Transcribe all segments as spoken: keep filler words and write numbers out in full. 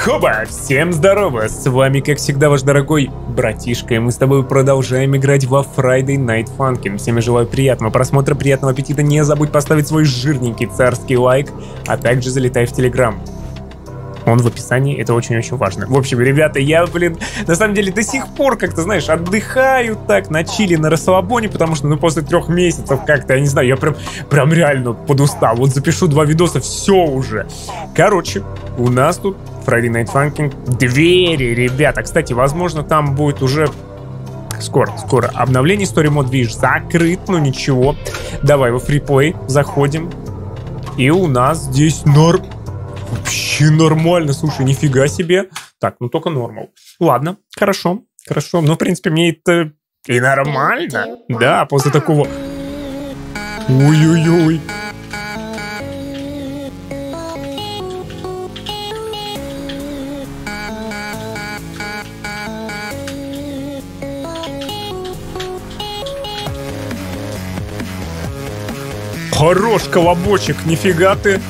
Хоба! Всем здорово! С вами, как всегда, ваш дорогой братишка, и мы с тобой продолжаем играть во Friday Night Funkin'. Всем желаю приятного просмотра, приятного аппетита, не забудь поставить свой жирненький царский лайк, а также залетай в Telegram. Он в описании, это очень-очень важно. В общем, ребята, я, блин, на самом деле до сих пор, как-то, знаешь, отдыхаю так, на чили, на расслабоне, потому что, ну, после трех месяцев как-то, я не знаю, я прям, прям реально подустал. Вот запишу два видоса, все уже. Короче, у нас тут Friday Night Funkin' двери, ребята. Кстати, возможно, там будет уже... Скоро, скоро. Обновление Story Mode, видишь, закрыт, но ничего. Давай во фриплей заходим. И у нас здесь норм. Вообще нормально, слушай, нифига себе. Так, ну только нормал. Ладно, хорошо, хорошо. Ну, в принципе, мне это и нормально. Да, после такого... Ой-ой-ой. Хорош колобочек, нифига ты.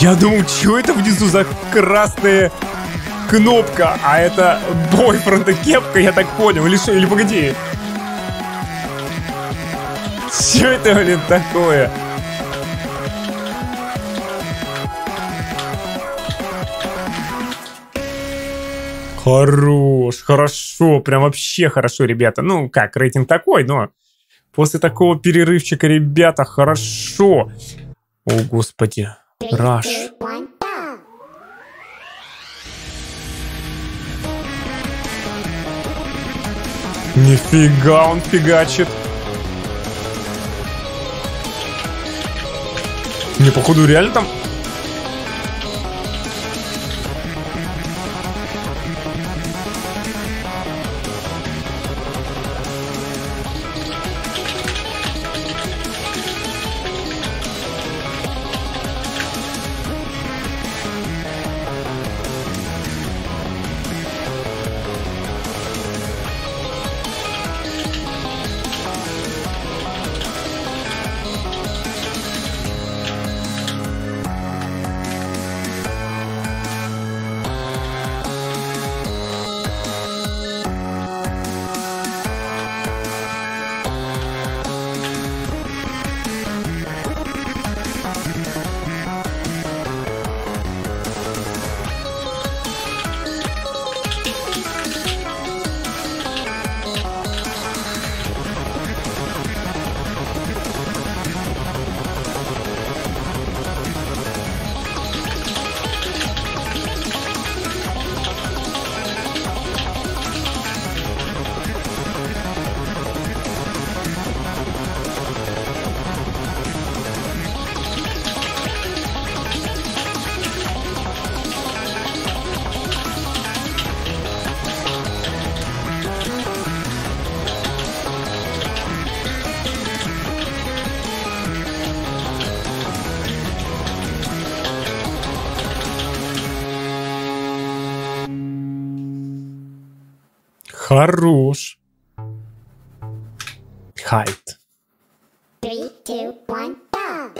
Я думал, что это внизу за красная кнопка, а это бойфренд и кепка, я так понял, или что, или погоди. Что это, блин, такое? Хорош, хорошо, прям вообще хорошо, ребята. Ну как, рейтинг такой, но после такого перерывчика, ребята, хорошо. О, господи. Раш. Нифига он фигачит. Не, походу реально там... Хорош. Хайт. Three, two, one, go.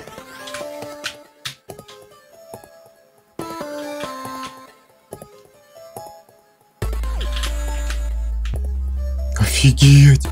Офигеть.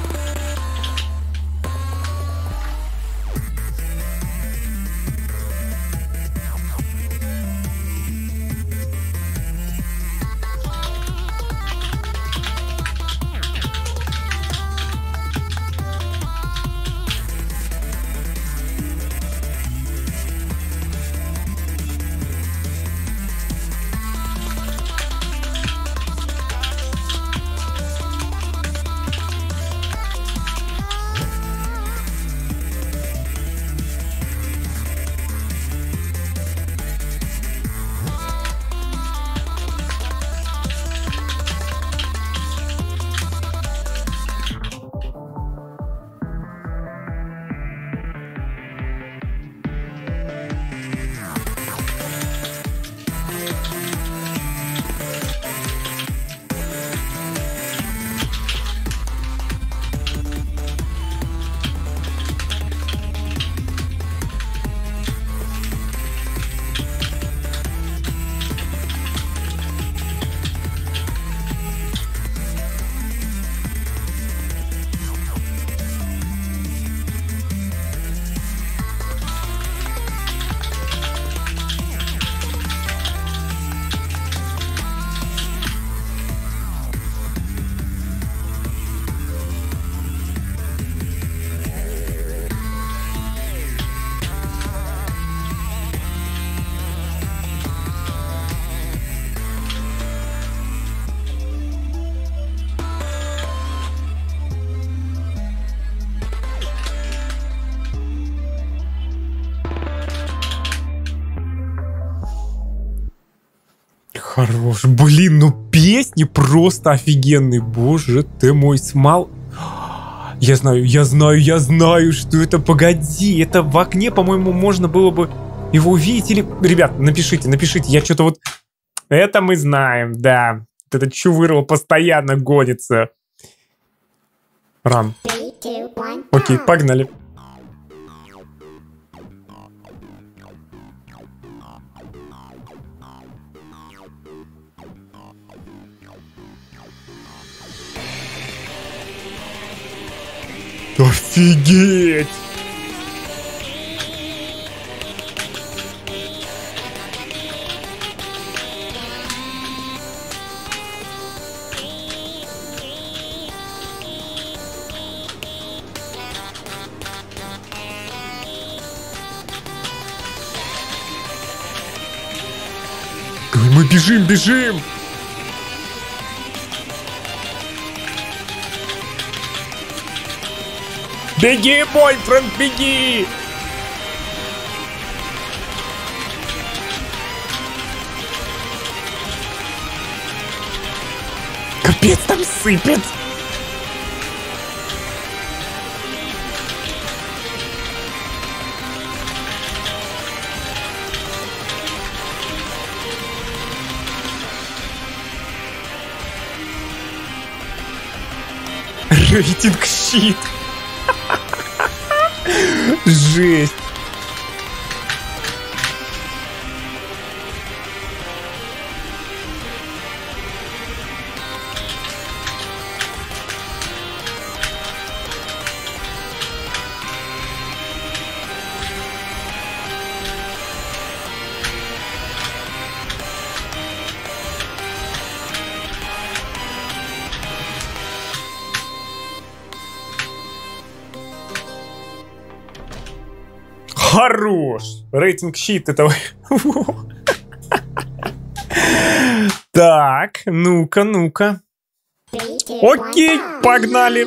Хорош. Блин, ну песни просто офигенные. Боже ты мой, смал. Я знаю, я знаю, я знаю, что это. Погоди, это в окне, по-моему, можно было бы его увидеть. Или... Ребят, напишите, напишите. Я что-то вот... Это мы знаем, да. Это Чувырова постоянно гонится. Ран. Окей, погнали. Офигеть! Мы бежим, бежим! Беги, бойфренд, беги! Капец, там сыпет! Рейтинг щит! Жесть. Хорош! Рейтинг щит этого. Так, ну-ка, ну-ка. Окей, погнали!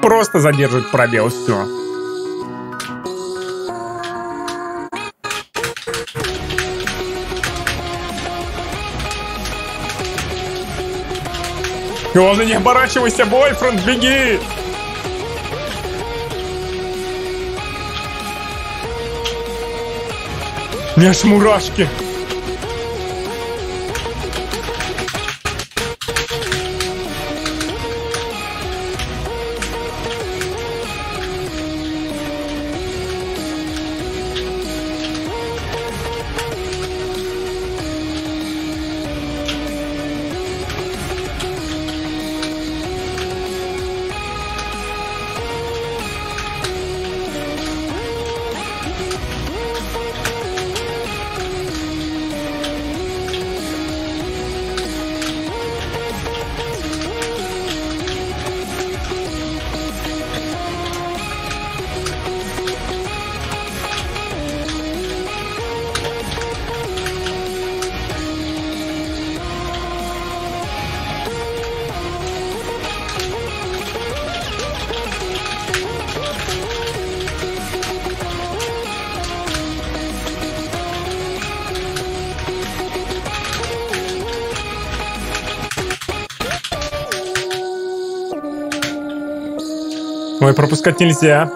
Просто задерживать пробел, все. Главное, не оборачивайся, бойфренд, беги! У меня аж мурашки. Ой, пропускать нельзя.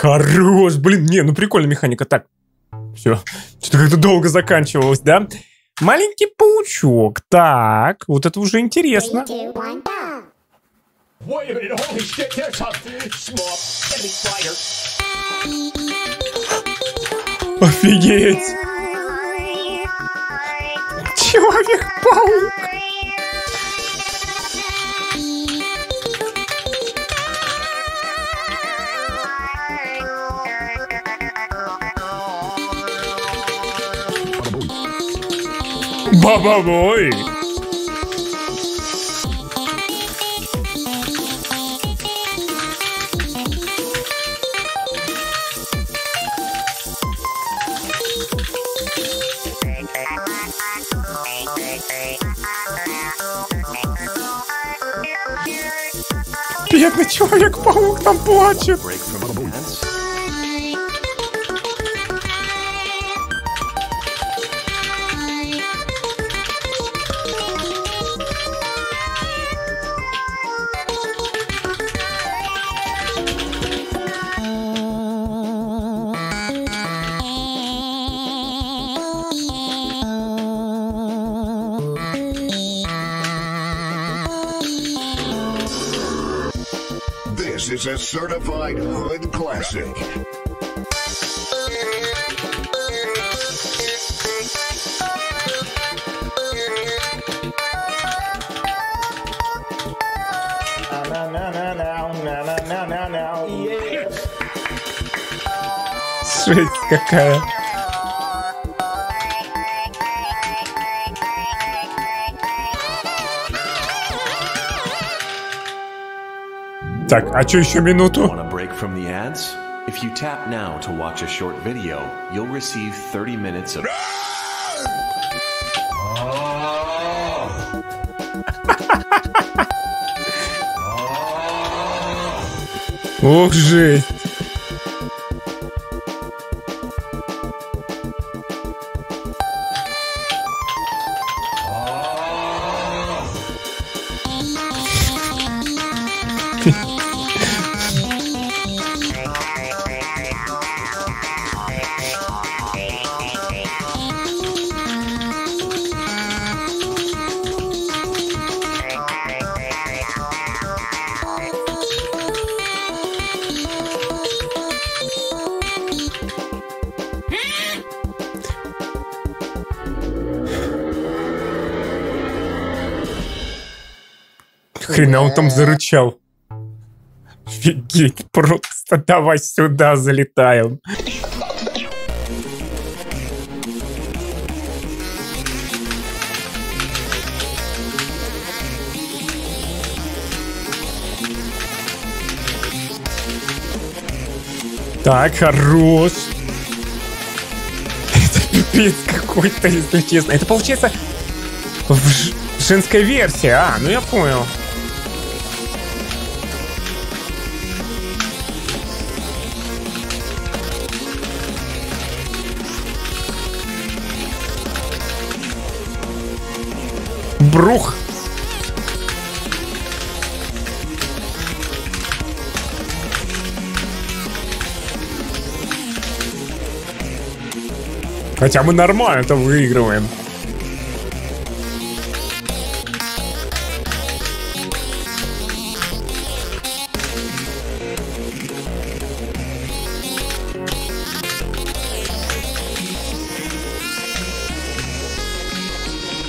Хорош, блин, не, ну прикольная механика. Так, все, что-то как-то долго заканчивалось, да? Маленький паучок, так, вот это уже интересно. Офигеть! Человек-паук! Бабабой! Бедный Человек-паук там плачет! This is a certified hood classic. Жесть какая. Так, а что еще минуту? Ох, жесть. Хрена он там зарычал. Офигеть, просто давай сюда залетаем. Так, хорош. Это пипец какой-то, если честно. Это получается женская версия. А, ну я понял. Брух. Хотя мы нормально-то выигрываем.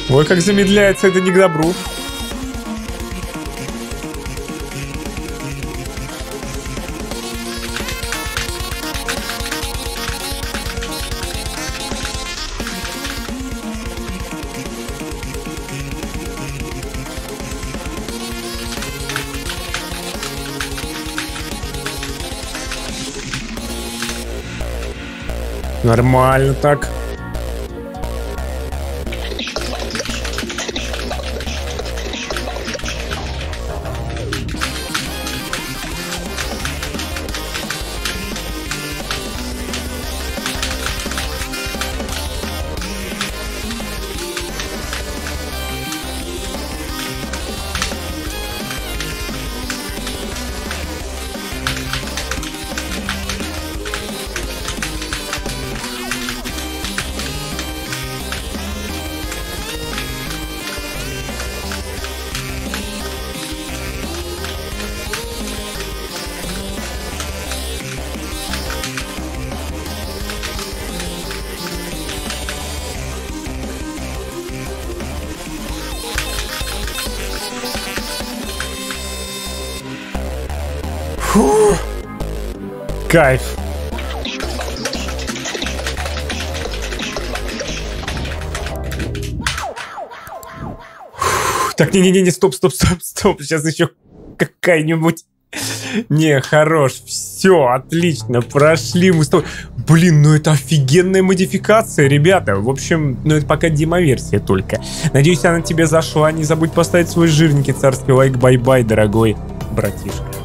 Ой, как замедляется, это не к добру. Нормально так. Фу, кайф. Фу, так, не-не-не, стоп, стоп, стоп, стоп. Сейчас еще какая-нибудь... Не, хорош. Все, отлично, прошли мы с тобой. Блин, ну это офигенная модификация, ребята. В общем, ну это пока демо-версия только. Надеюсь, она тебе зашла. Не забудь поставить свой жирненький царский лайк. Бай-бай, дорогой братишка.